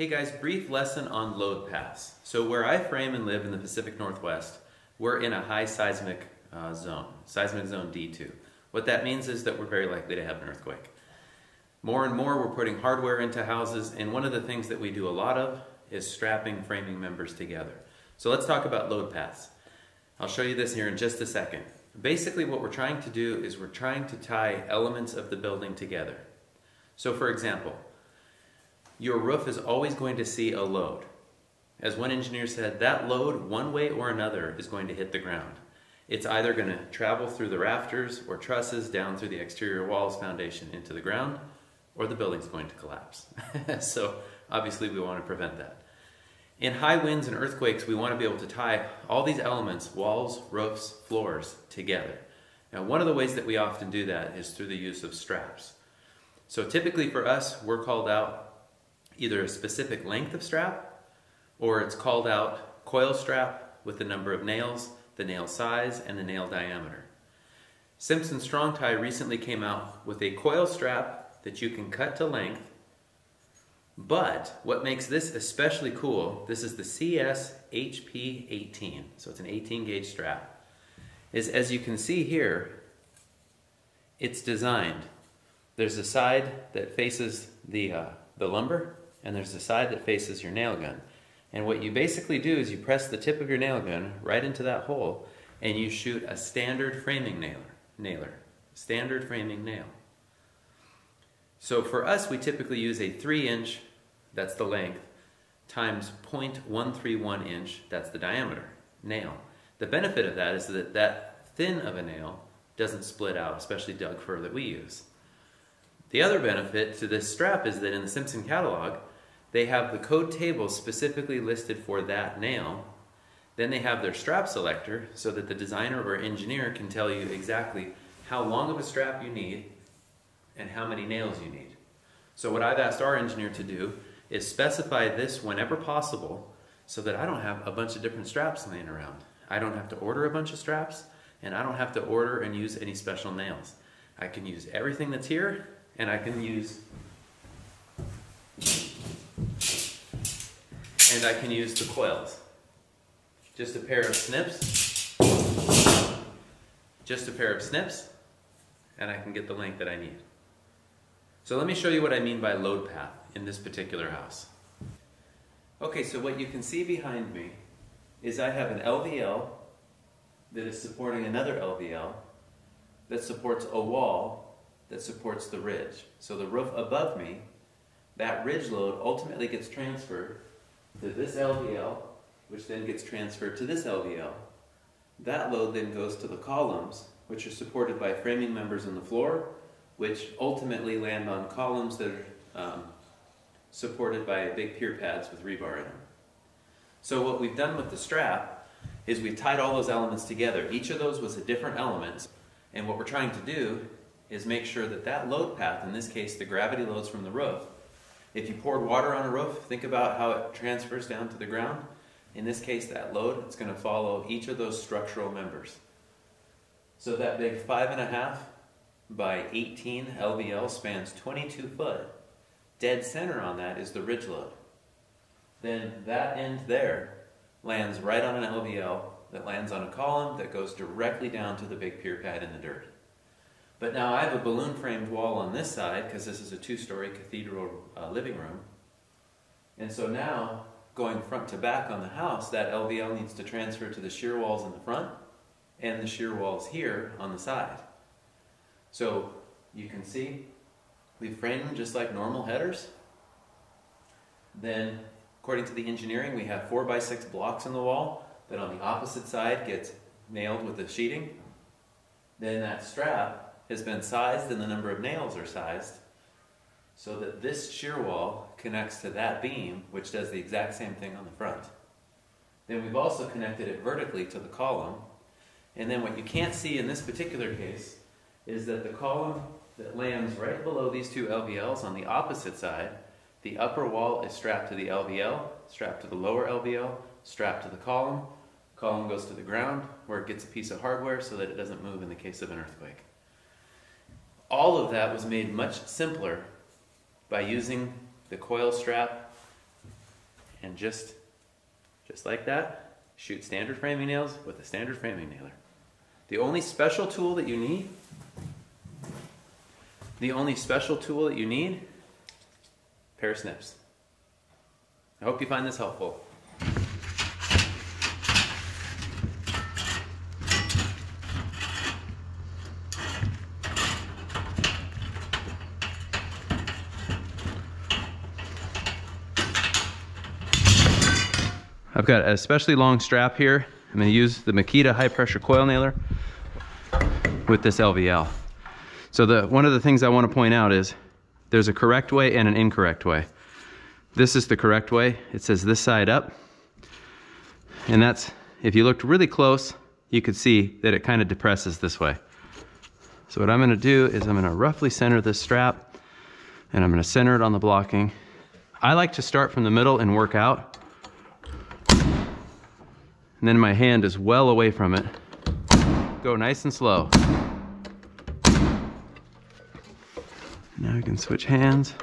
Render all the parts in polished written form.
Hey guys, brief lesson on load paths. So where I frame and live in the Pacific Northwest, we're in a high seismic zone, seismic zone D2. What that means is that we're very likely to have an earthquake. More and more we're putting hardware into houses, and one of the things that we do a lot of is strapping framing members together. So let's talk about load paths. I'll show you this here in just a second. Basically what we're trying to do is we're trying to tie elements of the building together. So for example, your roof is always going to see a load. As one engineer said, that load, one way or another, is going to hit the ground. It's either going to travel through the rafters or trusses down through the exterior walls, foundation, into the ground, or the building's going to collapse. So obviously we want to prevent that. In high winds and earthquakes, we want to be able to tie all these elements, walls, roofs, floors, together. Now, one of the ways that we often do that is through the use of straps. So typically for us, we're called out either a specific length of strap, or it's called out coil strap with the number of nails, the nail size, and the nail diameter. Simpson Strong Tie recently came out with a coil strap that you can cut to length, but what makes this especially cool, this is the CS HP 18, so it's an 18 gauge strap, is as you can see here, it's designed. There's a side that faces the lumber, and there's the side that faces your nail gun. And what you basically do is you press the tip of your nail gun right into that hole, and you shoot a standard framing nailer. Standard framing nail. So for us, we typically use a 3-inch, that's the length, times 0.131 inch, that's the diameter, nail. The benefit of that is that that thin of a nail doesn't split out, especially dug fir that we use. The other benefit to this strap is that in the Simpson catalog, they have the code table specifically listed for that nail. Then they have their strap selector so that the designer or engineer can tell you exactly how long of a strap you need and how many nails you need. So what I've asked our engineer to do is specify this whenever possible so that I don't have a bunch of different straps laying around. I don't have to order a bunch of straps, and I don't have to order and use any special nails. I can use everything that's here, and I can use the coils. Just a pair of snips. Just a pair of snips, and I can get the length that I need. So let me show you what I mean by load path in this particular house. Okay, so what you can see behind me is I have an LVL that is supporting another LVL that supports a wall that supports the ridge. So the roof above me, that ridge load ultimately gets transferred to this LVL, which then gets transferred to this LVL. That load then goes to the columns, which are supported by framing members in the floor, which ultimately land on columns that are supported by big pier pads with rebar in them. So what we've done with the strap is we've tied all those elements together. Each of those was a different element, and what we're trying to do is make sure that that load path, in this case the gravity loads from the roof, if you poured water on a roof, think about how it transfers down to the ground. In this case, that load is going to follow each of those structural members. So that big 5.5 by 18 LVL spans 22 foot. Dead center on that is the ridge load. Then that end there lands right on an LVL that lands on a column that goes directly down to the big pier pad in the dirt. But now I have a balloon-framed wall on this side, because this is a two-story cathedral living room. And so now, going front to back on the house, that LVL needs to transfer to the shear walls in the front and the shear walls here on the side. So you can see we've framed them just like normal headers. Then, according to the engineering, we have 4x6 blocks in the wall that on the opposite side gets nailed with the sheeting. Then that strap has been sized, and the number of nails are sized so that this shear wall connects to that beam, which does the exact same thing on the front. Then we've also connected it vertically to the column, and then what you can't see in this particular case is that the column that lands right below these two LVLs on the opposite side, the upper wall is strapped to the LVL, strapped to the lower LVL, strapped to the column. The column goes to the ground where it gets a piece of hardware so that it doesn't move in the case of an earthquake. All of that was made much simpler by using the coil strap and just like that, shoot standard framing nails with a standard framing nailer. The only special tool that you need, pair of snips. I hope you find this helpful. I've got an especially long strap here. I'm going to use the Makita high pressure coil nailer with this LVL. So one of the things I want to point out is there's a correct way and an incorrect way. This is the correct way. It says this side up. And that's, if you looked really close, you could see that it kind of depresses this way. So what I'm going to do is I'm going to roughly center this strap and I'm going to center it on the blocking. I like to start from the middle and work out. And then my hand is well away from it. Go nice and slow. Now I can switch hands.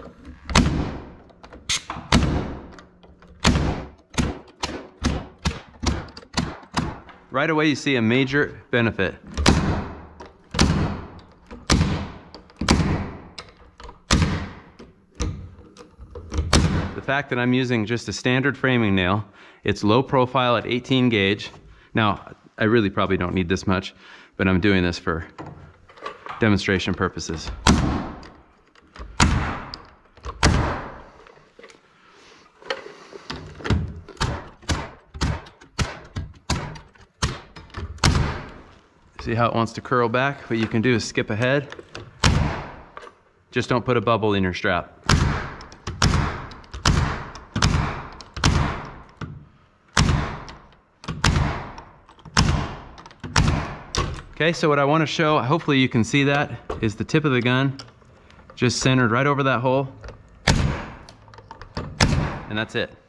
Right away you see a major benefit. The fact that I'm using just a standard framing nail. It's low profile at 18 gauge. Now, I really probably don't need this much, but I'm doing this for demonstration purposes. See how it wants to curl back? What you can do is skip ahead. Just don't put a bubble in your strap. Okay, so what I want to show, hopefully you can see that, is the tip of the gun just centered right over that hole. And that's it.